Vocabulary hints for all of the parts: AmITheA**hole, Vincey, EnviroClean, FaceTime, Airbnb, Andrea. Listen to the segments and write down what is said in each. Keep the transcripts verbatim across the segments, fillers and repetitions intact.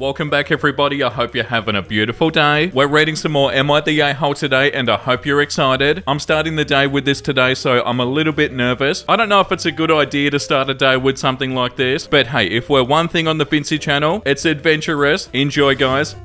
Welcome back everybody, I hope you're having a beautiful day. We're reading some more M I D A haul today and I hope you're excited. I'm starting the day with this today, so I'm a little bit nervous. I don't know if it's a good idea to start a day with something like this, but hey, if we're one thing on the Vincey channel, it's adventurous. Enjoy guys.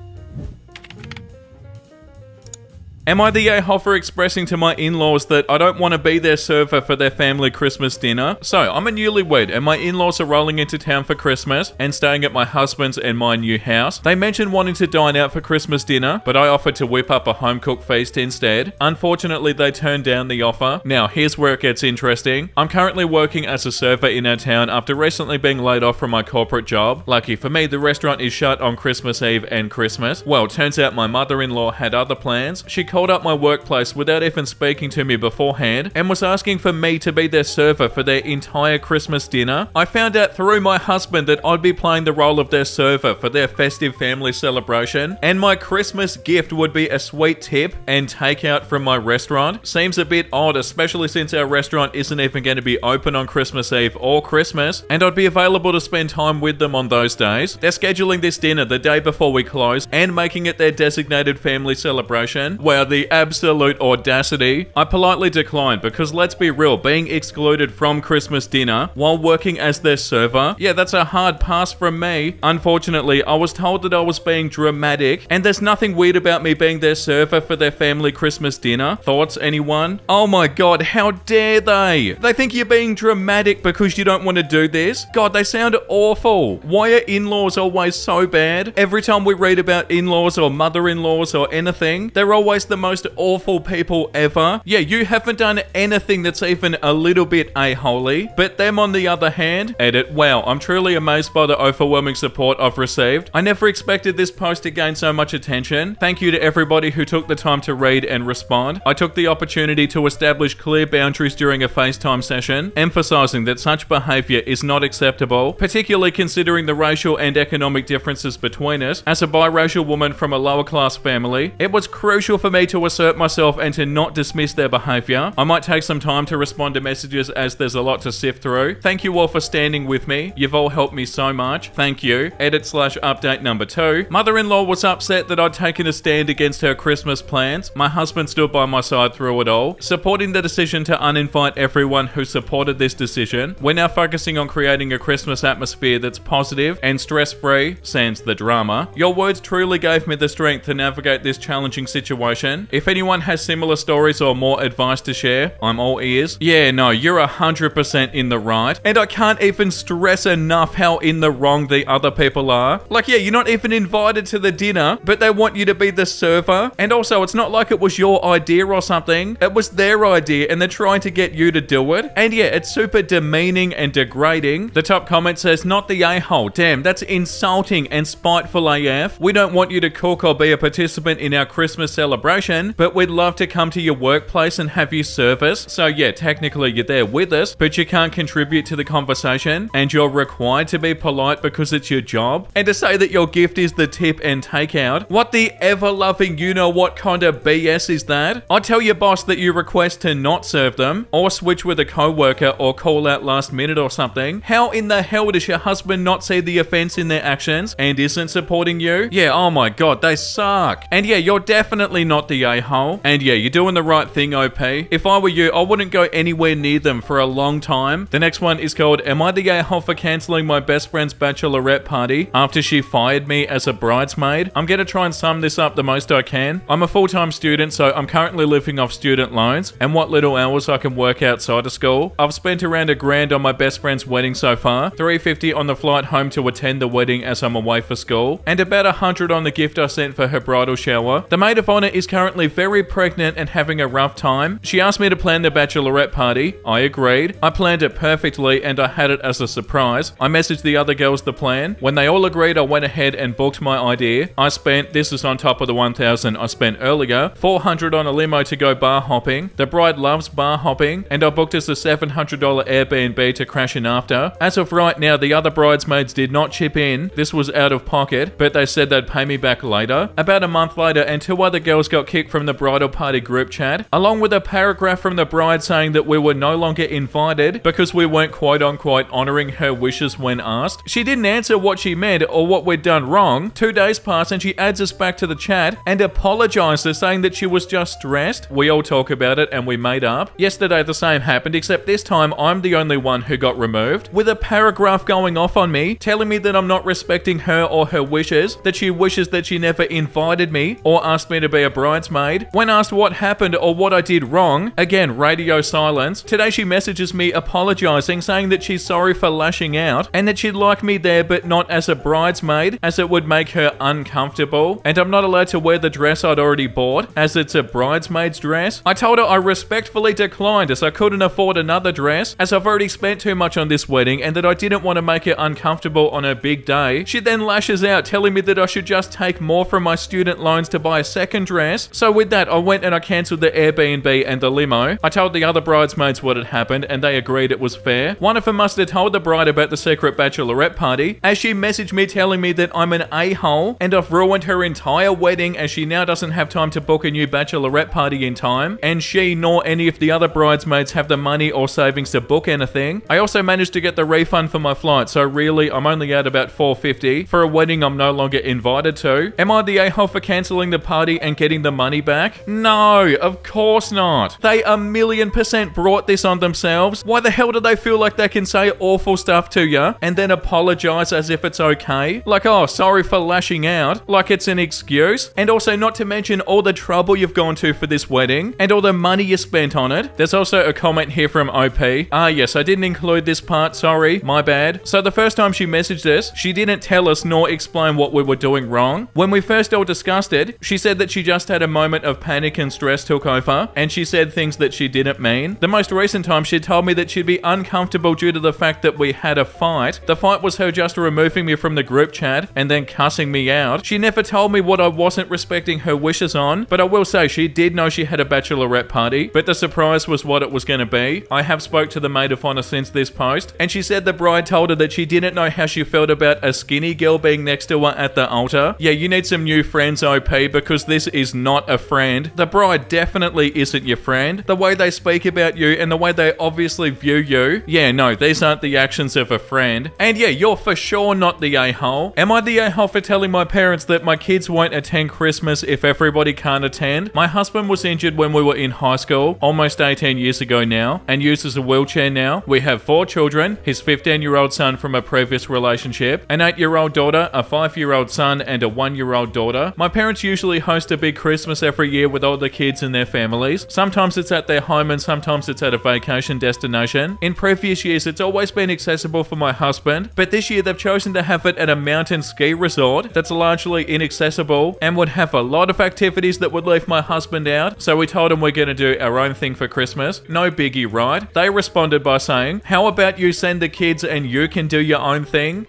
M I D A haul for expressing to my in-laws that I don't want to be their server for their family Christmas dinner. So, I'm a newlywed and my in-laws are rolling into town for Christmas and staying at my husband's and my new house. They mentioned wanting to dine out for Christmas dinner, but I offered to whip up a home-cooked feast instead. Unfortunately, they turned down the offer. Now, here's where it gets interesting. I'm currently working as a server in our town after recently being laid off from my corporate job. Lucky for me, the restaurant is shut on Christmas Eve and Christmas. Well, turns out my mother-in-law had other plans. She called up my workplace without even speaking to me beforehand and was asking for me to be their server for their entire Christmas dinner. I found out through my husband that I'd be playing the role of their server for their festive family celebration, and my Christmas gift would be a sweet tip and takeout from my restaurant. Seems a bit odd, especially since our restaurant isn't even going to be open on Christmas Eve or Christmas, and I'd be available to spend time with them on those days. They're scheduling this dinner the day before we close and making it their designated family celebration. Wow, the absolute audacity. I politely declined because let's be real, being excluded from Christmas dinner while working as their server, yeah, that's a hard pass from me. Unfortunately, I was told that I was being dramatic and there's nothing weird about me being their server for their family Christmas dinner. Thoughts, anyone? Oh my God, how dare they? They think you're being dramatic because you don't want to do this? God, they sound awful. Why are in-laws always so bad? Every time we read about in-laws or mother-in-laws or anything, they're always the most awful people ever. Yeah, you haven't done anything that's even a little bit a-holy, but them on the other hand, edit, wow, I'm truly amazed by the overwhelming support I've received. I never expected this post to gain so much attention. Thank you to everybody who took the time to read and respond. I took the opportunity to establish clear boundaries during a FaceTime session, emphasizing that such behavior is not acceptable, particularly considering the racial and economic differences between us. As a biracial woman from a lower class family, it was crucial for me to assert myself and to not dismiss their behavior. I might take some time to respond to messages as there's a lot to sift through. Thank you all for standing with me. You've all helped me so much. Thank you. Edit slash update number two. Mother-in-law was upset that I'd taken a stand against her Christmas plans. My husband stood by my side through it all, supporting the decision to uninvite everyone who supported this decision. We're now focusing on creating a Christmas atmosphere that's positive and stress-free, sans the drama. Your words truly gave me the strength to navigate this challenging situation. If anyone has similar stories or more advice to share, I'm all ears. Yeah, no, you're one hundred percent in the right. And I can't even stress enough how in the wrong the other people are. Like, yeah, you're not even invited to the dinner, but they want you to be the server. And also, it's not like it was your idea or something. It was their idea, and they're trying to get you to do it. And yeah, it's super demeaning and degrading. The top comment says, not the a-hole. Damn, that's insulting and spiteful A F. We don't want you to cook or be a participant in our Christmas celebration, but we'd love to come to your workplace and have you serve us. So yeah, technically you're there with us, but you can't contribute to the conversation and you're required to be polite because it's your job. And to say that your gift is the tip and takeout, what the ever-loving you-know-what kind of B S is that? I tell your boss that you request to not serve them or switch with a co-worker or call out last minute or something. How in the hell does your husband not see the offense in their actions and isn't supporting you? Yeah, oh my God, they suck. And yeah, you're definitely not the a-hole. And yeah, you're doing the right thing, O P. If I were you, I wouldn't go anywhere near them for a long time. The next one is called, am I the a-hole for cancelling my best friend's bachelorette party after she fired me as a bridesmaid? I'm gonna try and sum this up the most I can. I'm a full-time student, so I'm currently living off student loans and what little hours I can work outside of school. I've spent around a grand on my best friend's wedding so far, three hundred fifty dollars on the flight home to attend the wedding as I'm away for school, and about one hundred dollars on the gift I sent for her bridal shower. The maid of honor is currently currently very pregnant and having a rough time. She asked me to plan the bachelorette party. I agreed. I planned it perfectly and I had it as a surprise. I messaged the other girls the plan. When they all agreed, I went ahead and booked my idea. I spent, this is on top of the one thousand I spent earlier, four hundred dollars on a limo to go bar hopping. The bride loves bar hopping and I booked us a seven hundred dollar Airbnb to crash in after. As of right now, the other bridesmaids did not chip in. This was out of pocket, but they said they'd pay me back later. About a month later, and two other girls got kick from the bridal party group chat, along with a paragraph from the bride saying that we were no longer invited because we weren't quote-unquote honoring her wishes when asked. She didn't answer what she meant or what we'd done wrong. Two days pass and she adds us back to the chat and apologizes, saying that she was just stressed. We all talk about it and we made up. Yesterday the same happened, except this time I'm the only one who got removed, with a paragraph going off on me, telling me that I'm not respecting her or her wishes, that she wishes that she never invited me or asked me to be a bridesmaid. When asked what happened or what I did wrong, again, radio silence. Today she messages me apologizing, saying that she's sorry for lashing out and that she'd like me there but not as a bridesmaid, as it would make her uncomfortable, and I'm not allowed to wear the dress I'd already bought as it's a bridesmaid's dress. I told her I respectfully declined as I couldn't afford another dress, as I've already spent too much on this wedding, and that I didn't want to make her uncomfortable on her big day. She then lashes out, telling me that I should just take more from my student loans to buy a second dress. So with that, I went and I cancelled the Airbnb and the limo. I told the other bridesmaids what had happened and they agreed it was fair. One of them must have told the bride about the secret bachelorette party, as she messaged me telling me that I'm an a-hole and I've ruined her entire wedding, as she now doesn't have time to book a new bachelorette party in time, and she nor any of the other bridesmaids have the money or savings to book anything. I also managed to get the refund for my flight, so really I'm only out about four fifty for a wedding I'm no longer invited to. Am I the a-hole for cancelling the party and getting the money back? No, of course not. They a million percent brought this on themselves. Why the hell do they feel like they can say awful stuff to you and then apologize as if it's okay? Like, oh, sorry for lashing out, like it's an excuse. And also, not to mention all the trouble you've gone to for this wedding and all the money you spent on it. There's also a comment here from O P. Ah yes, I didn't include this part, sorry, my bad. So the first time she messaged us, she didn't tell us nor explain what we were doing wrong. When we first all discussed it, she said that she just had a moment of panic and stress took over, and she said things that she didn't mean. The most recent time she told me that she'd be uncomfortable due to the fact that we had a fight. The fight was her just removing me from the group chat and then cussing me out. She never told me what I wasn't respecting her wishes on, but I will say she did know she had a bachelorette party, but the surprise was what it was going to be. I have spoke to the maid of honor since this post, and she said the bride told her that she didn't know how she felt about a skinny girl being next to her at the altar. Yeah, you need some new friends, O P, because this is not a friend. The bride definitely isn't your friend. The way they speak about you and the way they obviously view you, yeah, no, these aren't the actions of a friend. And yeah, you're for sure not the a-hole. Am I the a-hole for telling my parents that my kids won't attend Christmas if everybody can't attend? My husband was injured when we were in high school, almost eighteen years ago now, and uses a wheelchair now. We have four children, his fifteen-year-old son from a previous relationship, an eight-year-old daughter, a five-year-old son, and a one-year-old daughter. My parents usually host a big Christmas every year with all the kids and their families. Sometimes it's at their home and sometimes it's at a vacation destination. In previous years, it's always been accessible for my husband, but this year they've chosen to have it at a mountain ski resort that's largely inaccessible and would have a lot of activities that would leave my husband out, so we told him we're going to do our own thing for Christmas. No biggie, right? They responded by saying, how about you send the kids and you can do your own thing?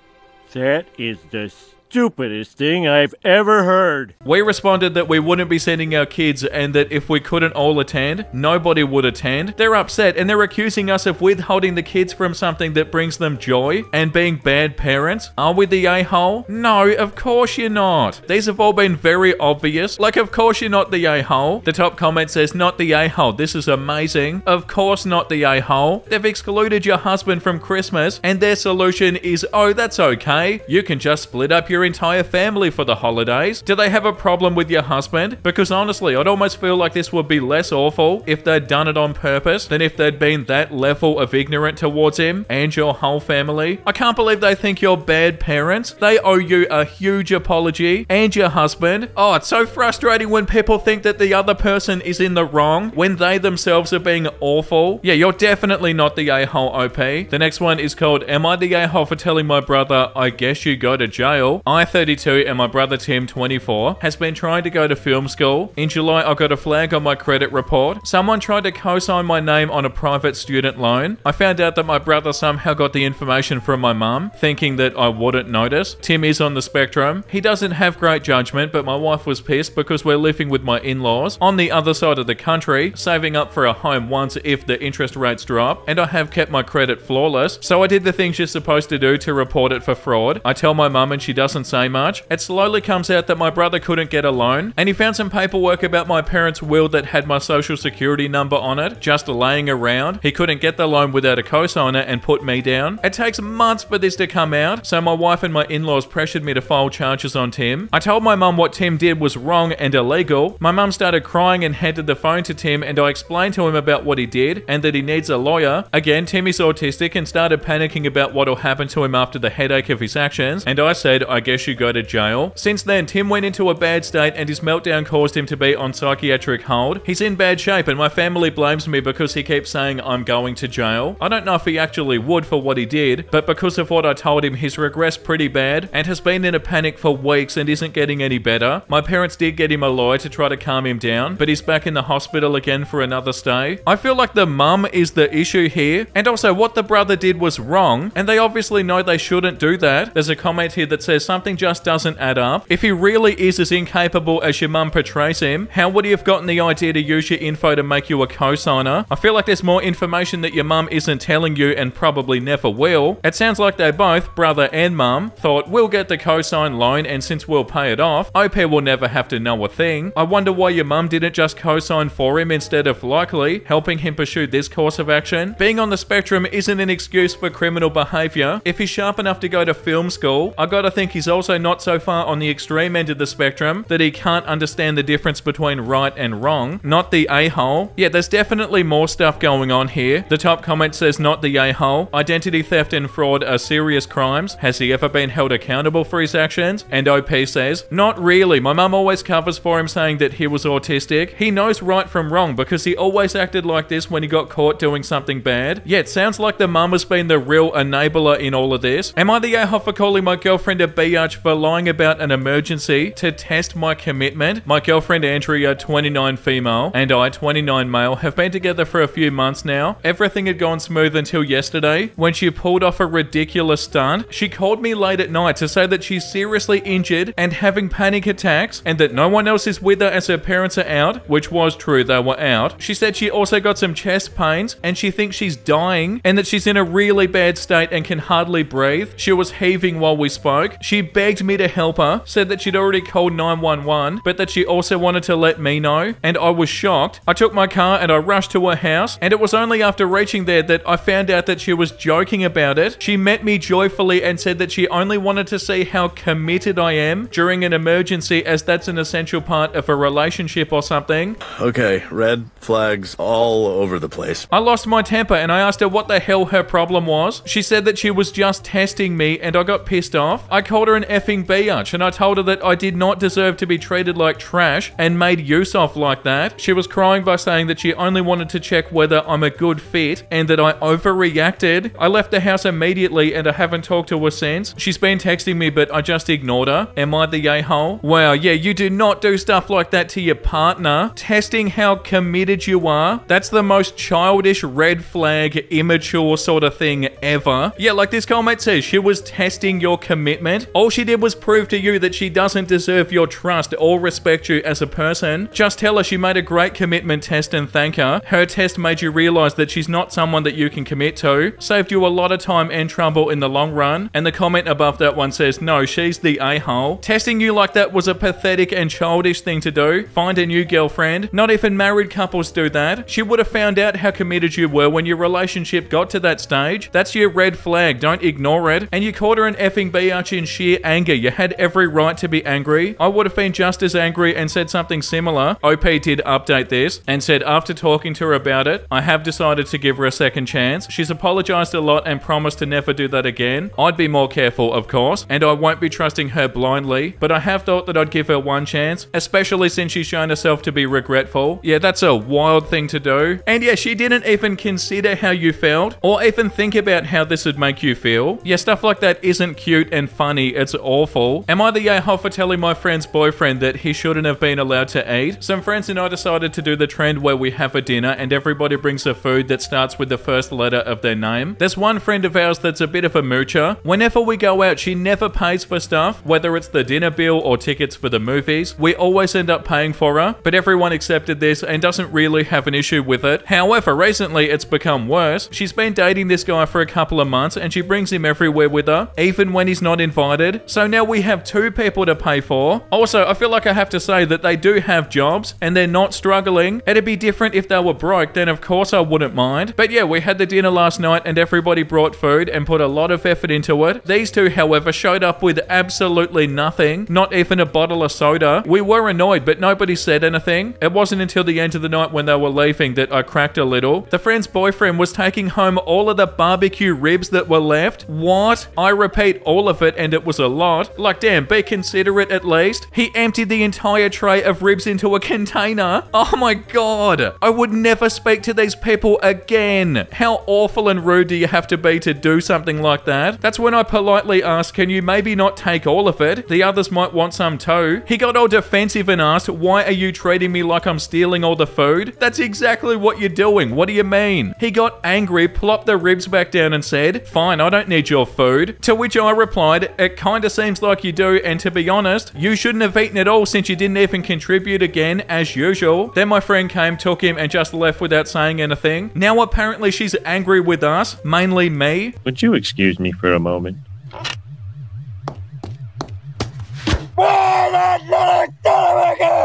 That is the stupidest thing I've ever heard. We responded that we wouldn't be sending our kids and that if we couldn't all attend, nobody would attend. They're upset and they're accusing us of withholding the kids from something that brings them joy and being bad parents. Are we the a-hole? No, of course you're not. These have all been very obvious. Like, of course you're not the a-hole. The top comment says, not the a-hole. This is amazing. Of course not the a-hole. They've excluded your husband from Christmas and their solution is, oh, that's okay. You can just split up your entire family for the holidays. Do they have a problem with your husband? Because honestly, I'd almost feel like this would be less awful if they'd done it on purpose than if they'd been that level of ignorant towards him and your whole family. I can't believe they think you're bad parents. They owe you a huge apology, and your husband. Oh, it's so frustrating when people think that the other person is in the wrong when they themselves are being awful. Yeah, you're definitely not the a-hole, O P. The next one is called, am I the a-hole for telling my brother, I guess you go to jail? I, thirty-two, and my brother Tim, twenty-four, has been trying to go to film school. In July, I got a flag on my credit report. Someone tried to co-sign my name on a private student loan. I found out that my brother somehow got the information from my mum, thinking that I wouldn't notice. Tim is on the spectrum. He doesn't have great judgment, but my wife was pissed because we're living with my in-laws on the other side of the country, saving up for a home once if the interest rates drop, and I have kept my credit flawless. So I did the things you're supposed to do to report it for fraud. I tell my mum and she doesn't doesn't say much. It slowly comes out that my brother couldn't get a loan, and he found some paperwork about my parents' will that had my social security number on it, just laying around. He couldn't get the loan without a cosigner and put me down. It takes months for this to come out, so my wife and my in-laws pressured me to file charges on Tim. I told my mum what Tim did was wrong and illegal. My mum started crying and handed the phone to Tim, and I explained to him about what he did and that he needs a lawyer. Again, Tim is autistic and started panicking about what'll happen to him after the headache of his actions, and I said, I guess you go to jail. Since then, Tim went into a bad state and his meltdown caused him to be on psychiatric hold. He's in bad shape and my family blames me because he keeps saying I'm going to jail. I don't know if he actually would for what he did, but because of what I told him, he's regressed pretty bad and has been in a panic for weeks and isn't getting any better. My parents did get him a lawyer to try to calm him down, but he's back in the hospital again for another stay. I feel like the mum is the issue here, and also what the brother did was wrong, and they obviously know they shouldn't do that. There's a comment here that says something just doesn't add up. If he really is as incapable as your mum portrays him, how would he have gotten the idea to use your info to make you a cosigner? I feel like there's more information that your mum isn't telling you and probably never will. It sounds like they both, brother and mum, thought we'll get the cosign loan, and since we'll pay it off, O P will never have to know a thing. I wonder why your mum didn't just cosign for him instead of likely helping him pursue this course of action. Being on the spectrum isn't an excuse for criminal behavior. If he's sharp enough to go to film school, I gotta think he's also not so far on the extreme end of the spectrum that he can't understand the difference between right and wrong. Not the a-hole. Yeah, there's definitely more stuff going on here. The top comment says not the a-hole. Identity theft and fraud are serious crimes. Has he ever been held accountable for his actions? And O P says, not really. My mum always covers for him saying that he was autistic. He knows right from wrong because he always acted like this when he got caught doing something bad. Yeah, it sounds like the mum has been the real enabler in all of this. Am I the a-hole for calling my girlfriend a biatch for lying about an emergency to test my commitment? My girlfriend Andrea, twenty-nine female, and I, twenty-nine male, have been together for a few months now. Everything had gone smooth until yesterday when she pulled off a ridiculous stunt. She called me late at night to say that she's seriously injured and having panic attacks and that no one else is with her as her parents are out, which was true, they were out. She said she also got some chest pains and she thinks she's dying and that she's in a really bad state and can hardly breathe. She was heaving while we spoke. She begged me to help her, said that she'd already called nine one one, but that she also wanted to let me know, and I was shocked. I took my car and I rushed to her house, and it was only after reaching there that I found out that she was joking about it. She met me joyfully and said that she only wanted to see how committed I am during an emergency, as that's an essential part of a relationship or something. Okay, red flags all over the place. I lost my temper and I asked her what the hell her problem was. She said that she was just testing me and I got pissed off. I called her an effing biatch and I told her that I did not deserve to be treated like trash and made use of like that. She was crying by saying that she only wanted to check whether I'm a good fit and that I overreacted. I left the house immediately and I haven't talked to her since. She's been texting me but I just ignored her. Am I the a-hole? Wow, yeah, you do not do stuff like that to your partner. Testing how committed you are. That's the most childish red flag, immature sort of thing ever. Yeah, like this comment says, she was testing your commitment. All she did was prove to you that she doesn't deserve your trust or respect you as a person. Just tell her she made a great commitment test and thank her. Her test made you realize that she's not someone that you can commit to. Saved you a lot of time and trouble in the long run. And the comment above that one says, no, she's the a-hole. Testing you like that was a pathetic and childish thing to do. Find a new girlfriend. Not even married couples do that. She would have found out how committed you were when your relationship got to that stage. That's your red flag. Don't ignore it. And you called her an effing biatch in sheer anger. You had every right to be angry. I would have been just as angry and said something similar. O P did update this and said, after talking to her about it, I have decided to give her a second chance. She's apologized a lot and promised to never do that again. I'd be more careful, of course, and I won't be trusting her blindly, but I have thought that I'd give her one chance, especially since she's shown herself to be regretful. Yeah, that's a wild thing to do. And yeah, she didn't even consider how you felt or even think about how this would make you feel. Yeah, stuff like that isn't cute and funny. It's awful. Am I the a-hole for telling my friend's boyfriend that he shouldn't have been allowed to eat? Some friends and I decided to do the trend where we have a dinner and everybody brings a food that starts with the first letter of their name. There's one friend of ours that's a bit of a moocher. Whenever we go out, she never pays for stuff, whether it's the dinner bill or tickets for the movies. We always end up paying for her, but everyone accepted this and doesn't really have an issue with it. However, recently it's become worse. She's been dating this guy for a couple of months and she brings him everywhere with her, even when he's not invited. started. So now we have two people to pay for. Also, I feel like I have to say that they do have jobs and they're not struggling. It'd be different if they were broke, then of course I wouldn't mind. But yeah, we had the dinner last night and everybody brought food and put a lot of effort into it. These two, however, showed up with absolutely nothing, not even a bottle of soda. We were annoyed, but nobody said anything. It wasn't until the end of the night when they were leaving that I cracked a little. The friend's boyfriend was taking home all of the barbecue ribs that were left. What? I repeat, all of it, and it was a lot. Like, damn, be considerate at least. He emptied the entire tray of ribs into a container. Oh my god. I would never speak to these people again. How awful and rude do you have to be to do something like that? That's when I politely asked, can you maybe not take all of it? The others might want some too. He got all defensive and asked, why are you treating me like I'm stealing all the food? That's exactly what you're doing. What do you mean? He got angry, plopped the ribs back down and said, fine, I don't need your food. To which I replied, it kinda seems like you do, and to be honest, you shouldn't have eaten at all since you didn't even contribute again as usual. Then my friend came, took him and just left without saying anything. Now apparently she's angry with us, mainly me. Would you excuse me for a moment?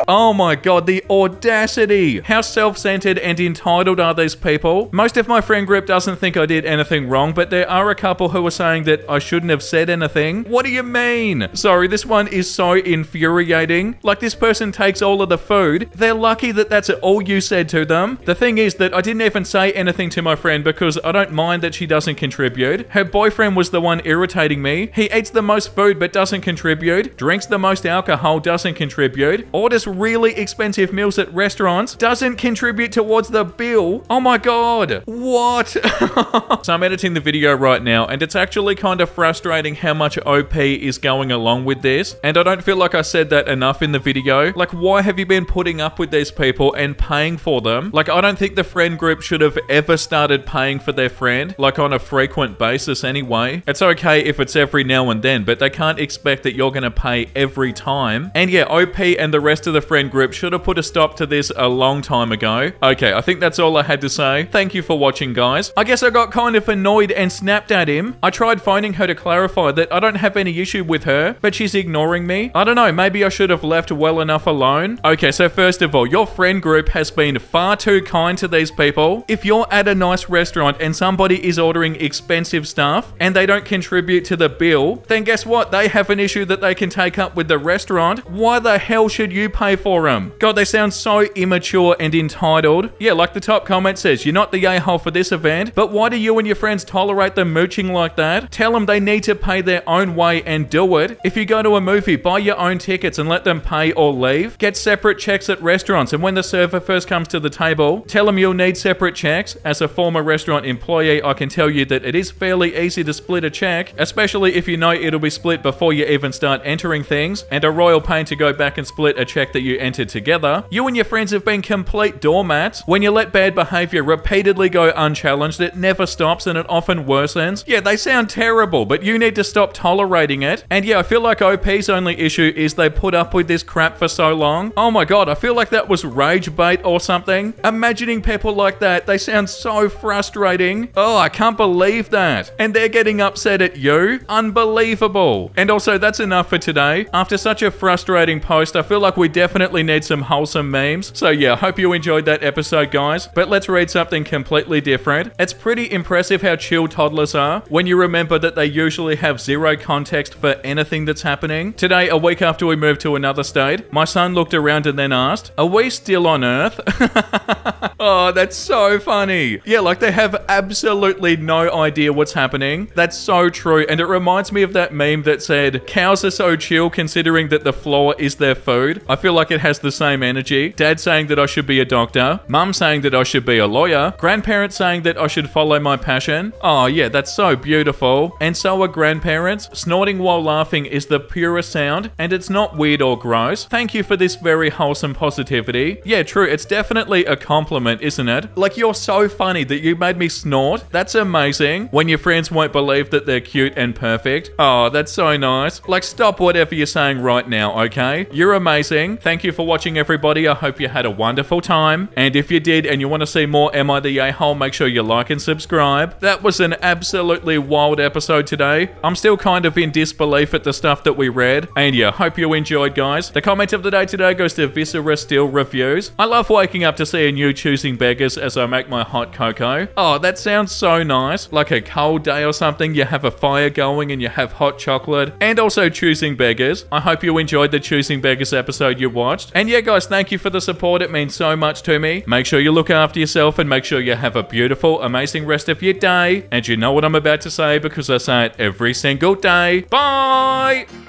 Oh my god, the audacity! How self-centered and entitled are these people? Most of my friend group doesn't think I did anything wrong, but there are a couple who are saying that I shouldn't have said anything. What do you mean? Sorry, this one is so infuriating. Like, this person takes all of the food. They're lucky that that's all you said to them. The thing is that I didn't even say anything to my friend because I don't mind that she doesn't contribute. Her boyfriend was the one irritating me. He eats the most food but doesn't contribute, drinks the most alcohol, doesn't contribute, orders really expensive meals at restaurants, doesn't contribute towards the bill. Oh my god, what? So I'm editing the video right now and it's actually kind of frustrating how much O P is going along with this, and I don't feel like I said that enough in the video. Like, why have you been putting up with these people and paying for them? Like, I don't think the friend group should have ever started paying for their friend, like on a frequent basis anyway. It's okay if it's every now and then, but they can't expect that you're gonna pay every time. And yeah, O P and the rest of the friend group should have put a stop to this a long time ago. Okay, I think that's all I had to say. Thank you for watching, guys. I guess I got kind of annoyed and snapped at him. I tried phoning her to clarify that I don't have any issue with her, but she's ignoring me. I don't know, maybe I should have left well enough alone. Okay, so first of all, your friend group has been far too kind to these people. If you're at a nice restaurant and somebody is ordering expensive stuff and they don't contribute to the bill, then guess what? They have an issue that they can take up with the restaurant. Why the hell should you pay for them? God, they sound so immature and entitled. Yeah, like the top comment says, you're not the a-hole for this event, but why do you and your friends tolerate them mooching like that? Tell them they need to pay their own way and do it. If you go to a movie, buy your own tickets and let them pay or leave. Get separate checks at restaurants, and when the server first comes to the table, tell them you'll need separate checks. As a former restaurant employee, I can tell you that it is fairly easy to split a check, especially if you know it'll be split before you even start entering things, and a royal pain to go back and split a check that you entered together. You and your friends have been complete doormats. When you let bad behavior repeatedly go unchallenged, it never stops and it often worsens. Yeah, they sound terrible, but you need to stop tolerating it. And yeah, I feel like O P's only issue is they put up with this crap for so long. Oh my god, I feel like that was rage bait or something. Imagining people like that, they sound so frustrating. Oh, I can't believe that. And they're getting upset at you? Unbelievable. And also, that's enough for today. After such a frustrating post, I feel like we definitely Definitely need some wholesome memes. So yeah, I hope you enjoyed that episode, guys. But let's read something completely different. It's pretty impressive how chill toddlers are when you remember that they usually have zero context for anything that's happening. Today, a week after we moved to another state, my son looked around and then asked, are we still on Earth? Oh, that's so funny. Yeah, like they have absolutely no idea what's happening. That's so true. And it reminds me of that meme that said, cows are so chill considering that the floor is their food. I feel like it has the same energy. Dad saying that I should be a doctor, mum saying that I should be a lawyer, grandparents saying that I should follow my passion. Oh yeah, that's so beautiful. And so are grandparents. Snorting while laughing is the purest sound, and it's not weird or gross. Thank you for this very wholesome positivity. Yeah, true, it's definitely a compliment comment, isn't it? Like, you're so funny that you made me snort. That's amazing. When your friends won't believe that they're cute and perfect. Oh, that's so nice. Like, stop whatever you're saying right now, okay? You're amazing. Thank you for watching, everybody. I hope you had a wonderful time. And if you did and you want to see more Am I the A-hole, make sure you like and subscribe. That was an absolutely wild episode today. I'm still kind of in disbelief at the stuff that we read. And yeah, hope you enjoyed, guys. The comment of the day today goes to Viscera Still Reviews. I love waking up to seeing you choosing beggars as I make my hot cocoa. Oh, that sounds so nice. Like a cold day or something, you have a fire going and you have hot chocolate. And also choosing beggars. I hope you enjoyed the choosing beggars episode you watched. And yeah, guys, thank you for the support. It means so much to me. Make sure you look after yourself and make sure you have a beautiful, amazing rest of your day. And you know what I'm about to say because I say it every single day. Bye!